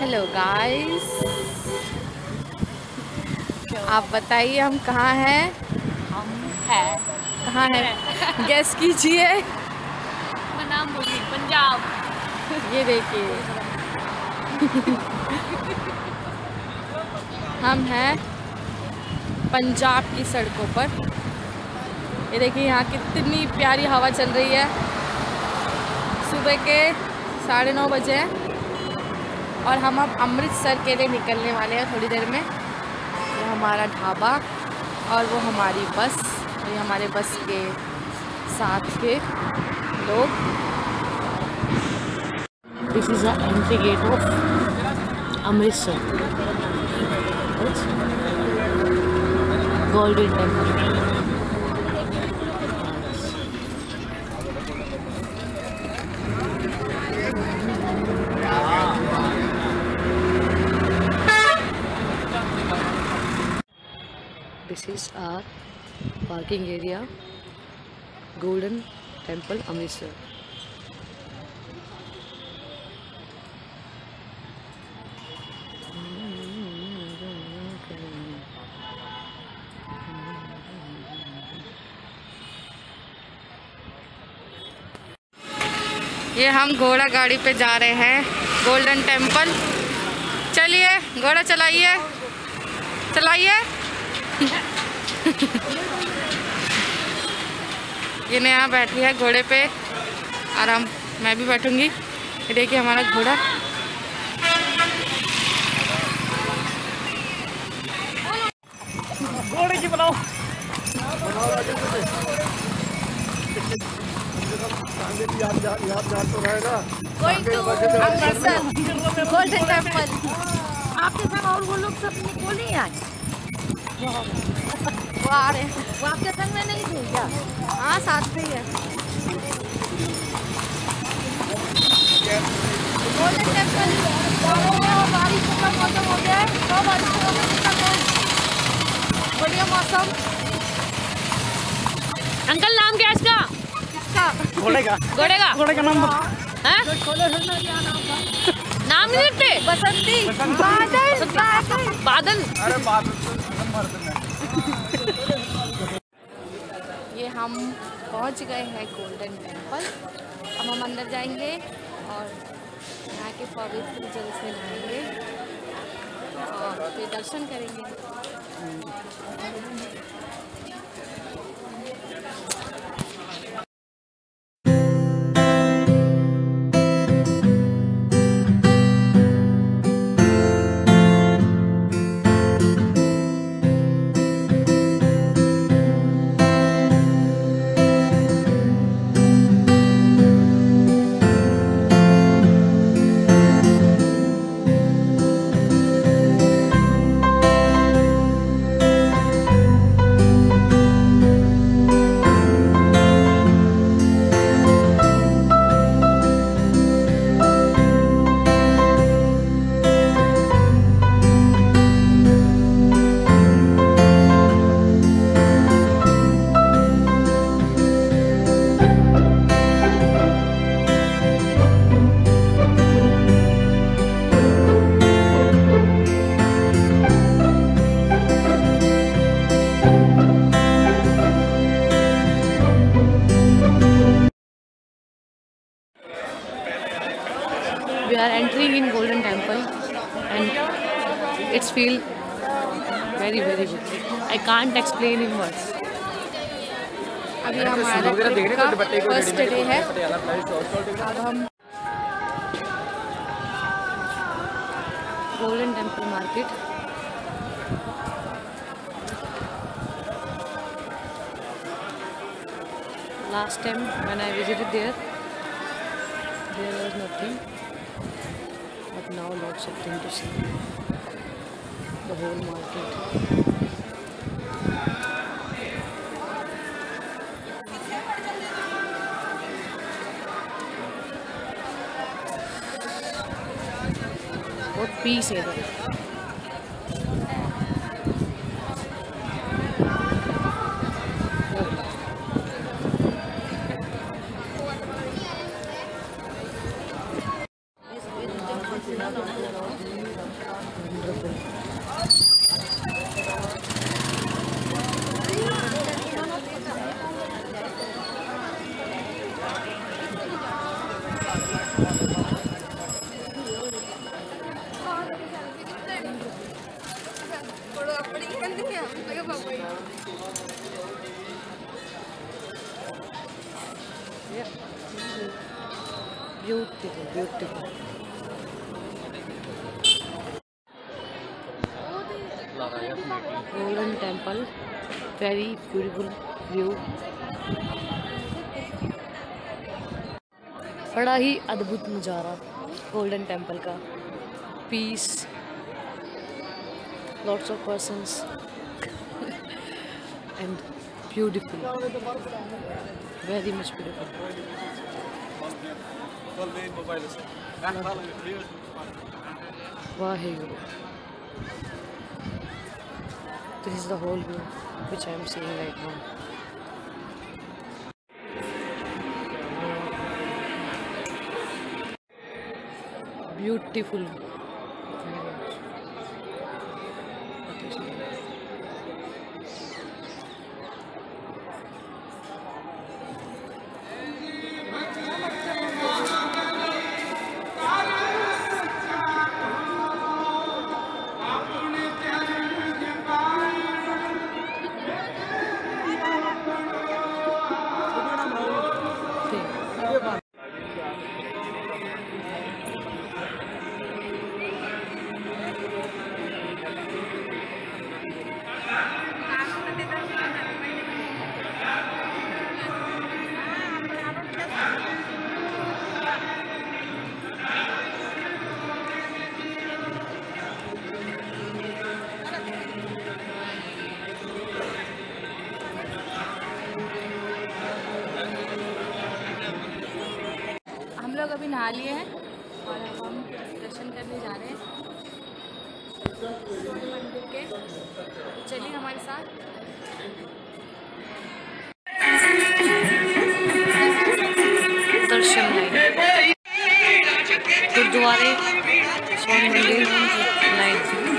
Hello guys, आप बताइए हम कहाँ हैं? कहाँ हैं? गैस कीजिए। मुजी पंजाब। ये देखिए हम हैं पंजाब की सड़कों पर। ये देखिए यहाँ कितनी प्यारी हवा चल रही है। सुबह के 9:30 बजे और हम अब अमृतसर के लिए निकलने वाले हैं थोड़ी देर में। ये हमारा ढाबा और वो हमारी बस, ये हमारे बस के साथ के लोग। This is the entry gate of Amritsar, golden temple. This is our parking area, Golden Temple, Amritsar. ये हम घोड़ा गाड़ी पे जा रहे हैं गोल्डन टेम्पल। चलिए घोड़ा चलाइए, चलाइए। ये मैं यहाँ बैठी है घोड़े पे और हम मैं भी बैठूंगी। ये देखिए हमारा घोड़ा। घोड़े की बनाओ। आपके साथ और वो लोग सब बोले आए, वो आ रहे हैं। वो आपके संग में नहीं थे क्या? हाँ, साथ में ही है। गोल्डन टेम्पल बारिश का मौसम हो गया है, तो बारिश का मौसम बढ़िया मौसम। अंकल नाम क्या है इसका? घोड़े का। घोड़े का, घोड़े का नाम नाम नहीं रखते। बसंती, बादल, बादल, अरे बादल। ये हम पहुंच गए हैं गोल्डन टेम्पल। अब हम अंदर जाएंगे और यहाँ के पवित्र जल से नहाएंगे और फिर दर्शन करेंगे। We are entering in Golden Temple and it's feel very good. I can't explain in words. अभी हमारा ट्रिप का फर्स्ट डे है। अब हम Golden Temple Market, last time when I visited there was nothing. But now lots of things to see. The whole market. What peace is there? Beautiful, beautiful. Golden Temple, very beautiful view. बड़ा ही अद्भुत नज़ारा golden temple का. Peace, lots of persons and beautiful, very much beautiful. Waheguru. This is the whole view which I am seeing right now. Beautiful. अभी नहा लिए हैं और अब हम दर्शन करने जा रहे हैं मंदिर के. चलिए हमारे साथ दर्शन लाइन गुरुद्वारे स्वामी मंदिर लाइन.